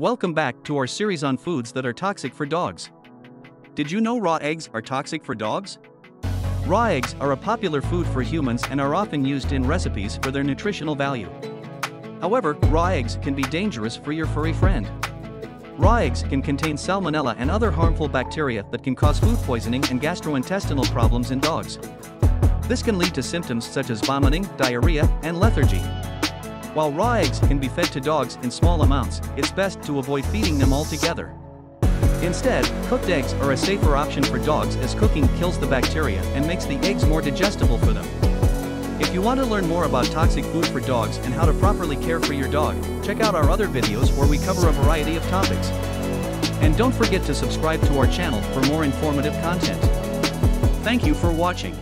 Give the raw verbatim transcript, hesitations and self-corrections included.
Welcome back to our series on foods that are toxic for dogs. Did you know raw eggs are toxic for dogs? Raw eggs are a popular food for humans and are often used in recipes for their nutritional value. However, raw eggs can be dangerous for your furry friend. Raw eggs can contain salmonella and other harmful bacteria that can cause food poisoning and gastrointestinal problems in dogs. This can lead to symptoms such as vomiting, diarrhea, and lethargy. While raw eggs can be fed to dogs in small amounts, it's best to avoid feeding them altogether. Instead, cooked eggs are a safer option for dogs as cooking kills the bacteria and makes the eggs more digestible for them. If you want to learn more about toxic food for dogs and how to properly care for your dog, check out our other videos where we cover a variety of topics. And don't forget to subscribe to our channel for more informative content. Thank you for watching.